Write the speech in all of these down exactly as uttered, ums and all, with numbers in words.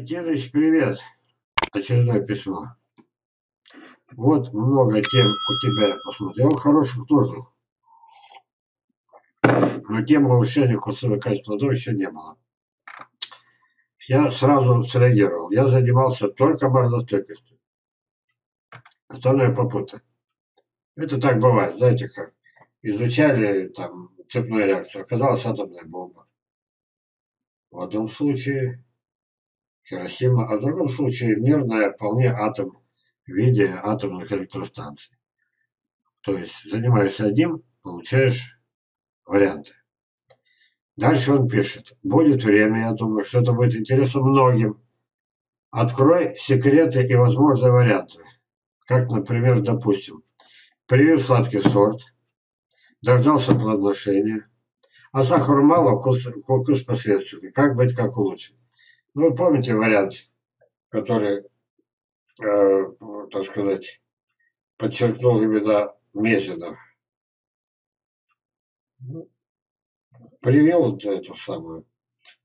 Константинович, привет. Очередное письмо. Вот много тем у тебя я посмотрел, хороших тоже. Но темы улучшения курсовой качества плодов еще не было. Я сразу среагировал. Я занимался только мордостойкостью. Остальное попутно. Это так бывает, знаете как. Изучали там цепную реакцию, оказалась атомная бомба. В одном случае Хиросима, а в другом случае мирная вполне атом в виде атомных электростанций. То есть занимаешься одним, получаешь варианты. Дальше он пишет. Будет время, я думаю, что это будет интересно многим. Открой секреты и возможные варианты. Как, например, допустим, привез сладкий сорт, дождался плодоношения, а сахар мало, вкус, вкус посредственный. Как быть, как улучшить? Ну, вы помните вариант, который, э, так сказать, подчеркнул именно Мезенов? Привел эту самую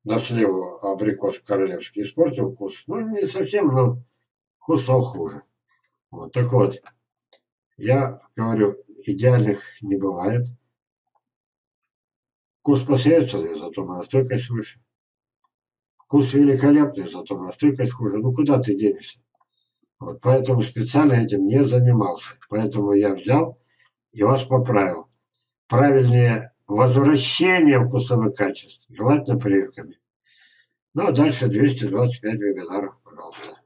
на сливу абрикос королевский, испортил вкус. Ну, не совсем, но вкус стал хуже. Вот так вот, я говорю, идеальных не бывает. Вкус посредственный, зато моростойкость выше. Вкус великолепный, зато моростойкость хуже. Ну, куда ты денешься? Вот, поэтому специально этим не занимался. Поэтому я взял и вас поправил. Правильнее возвращение вкусовых качеств, желательно прививками. Ну, а дальше двести двадцать пять вебинаров, пожалуйста.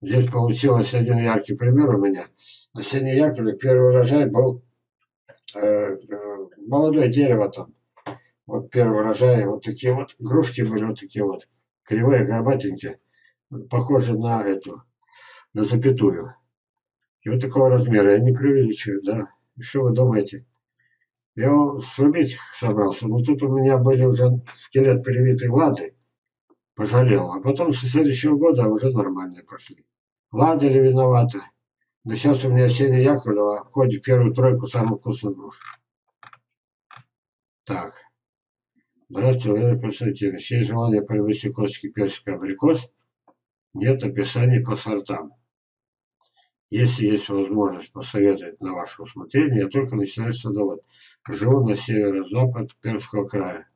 Здесь получилось один яркий пример у меня. На Синей Яковлевке первый урожай был э, э, молодое дерево там. Вот первый урожай, вот такие вот грушки были, вот такие вот кривые, горбатенькие, похожи на эту, на запятую. И вот такого размера, я не преувеличиваю, да. И что вы думаете? Я его срубить собрался, но тут у меня были уже скелет привитый лады, пожалел. А потом со следующего года уже нормальные пошли. Лады ли виновата? Но сейчас у меня Синяя Яковлевка входит в первую тройку самых вкусных груш. Так. Здравствуйте, Валерий Константинович. Есть желание привести косточки персика, абрикос? Нет описаний по сортам. Если есть возможность посоветовать на ваше усмотрение, я только начинаю садовод. Живу на северо-запад Пермского края.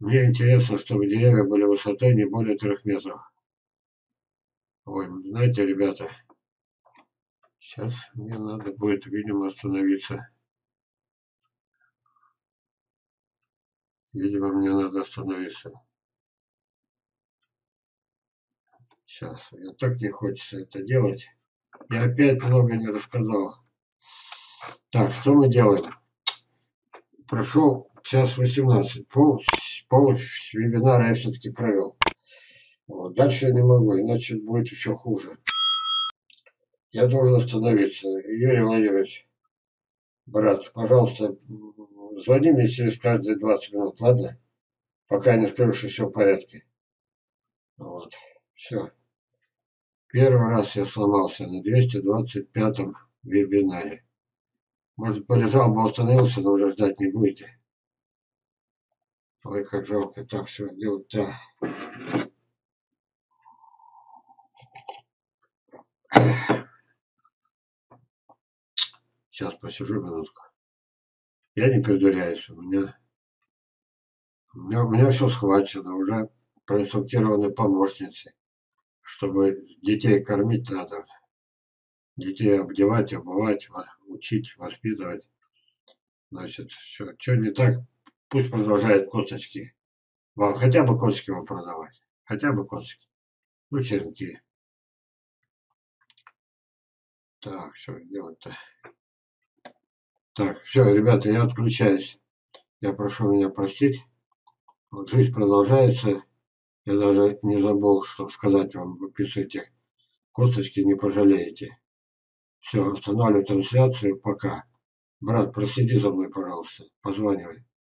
Мне интересно, чтобы деревья были высотой не более трех метров. Ой, знаете, ребята, сейчас мне надо будет, видимо, остановиться. Видимо, мне надо остановиться. Сейчас, мне так не хочется это делать. Я опять много не рассказал. Так, что мы делаем? Прошел час восемнадцать. Пол, пол вебинара я все-таки провел. Вот. Дальше я не могу, иначе будет еще хуже. Я должен остановиться. Юрий Владимирович, брат, пожалуйста, звони мне через каждые двадцать минут, ладно? Пока не скажу, что все в порядке. Вот. Все. Первый раз я сломался на двести двадцать пятом вебинаре. Может, полежал бы, установился, но уже ждать не будете. Ой, как жалко. Так, все сделать-то. Сейчас посижу минутку. Я не придуряюсь. У меня, у меня, у меня все схвачено. Уже проинструктированы помощницы. Чтобы детей кормить надо. Детей обдевать, обувать, учить, воспитывать. Значит, что не так, пусть продолжает косточки. Вам хотя бы косточки вам продавать. Хотя бы косточки. Ну, черенки. Так, что делать-то? Так, все, ребята, я отключаюсь. Я прошу меня простить. Вот жизнь продолжается. Я даже не забыл, чтобы сказать вам, вы пишите косточки, не пожалеете. Все, останавливаю трансляцию, пока. Брат, просиди за мной, пожалуйста, позванивай.